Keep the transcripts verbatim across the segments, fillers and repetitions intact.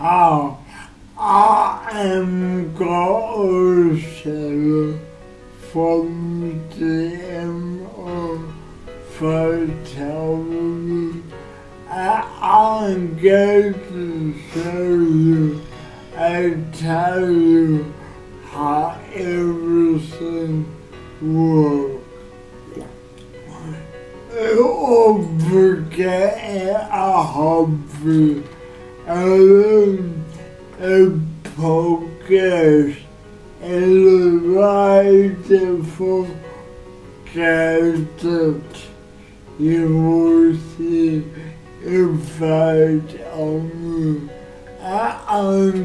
how I am closer from G M O Photography. I'm going to show you and tell you how everything works. Don't forget a hobby and focus in the right different characters you will see in front of you. I'm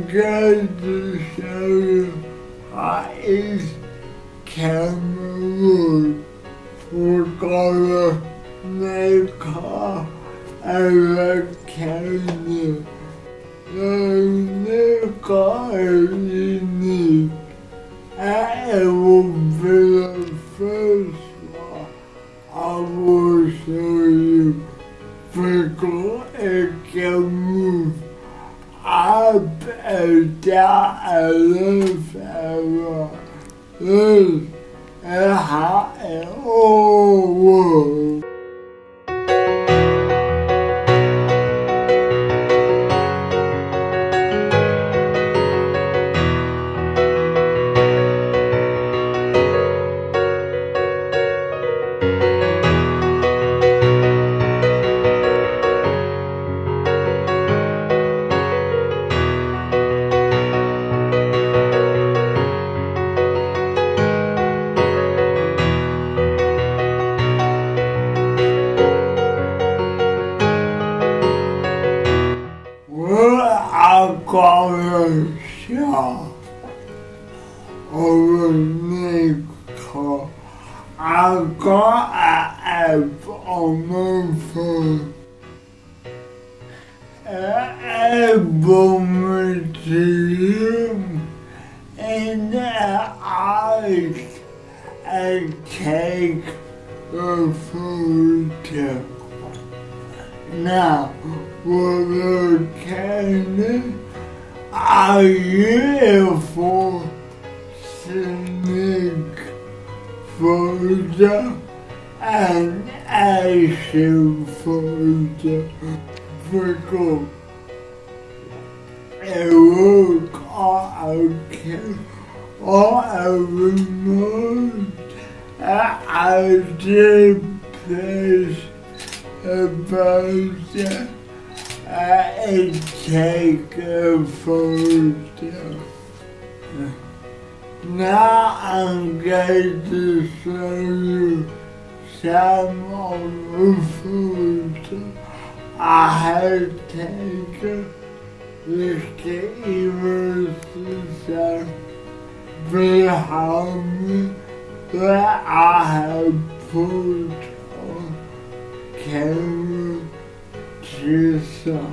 going to show you how each camera works. We're gonna make a rectangle. The new car is unique, and it will be the first one I will show you, because it can move up and down and left and right. This is how it all works. Color shot of a new car. I got an app on my phone. It enables me to zoom in the eyes and take a photo. Now, with a Canon, I use for scenic photo and action photo, because it works on a camera or a remote. I did place a photo and take a photo. Now I'm going to show you some of the photos I had taken with the images behind me that I have put on camera to show.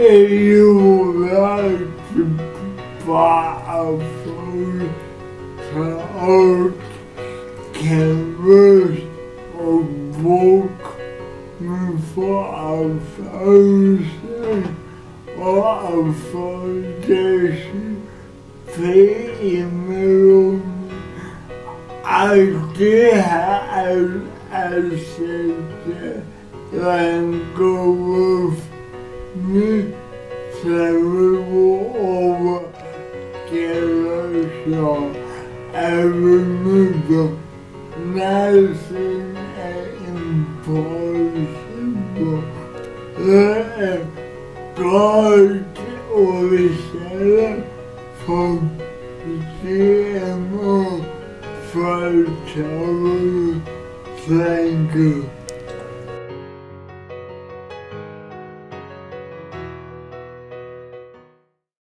If you like to buy a phone to art, canvas, or book for a person or a foundation, please email me. I do have access and go with me travel over Kerala and remember nothing is impossible. Let God or seller from G M O Photography. Thank you.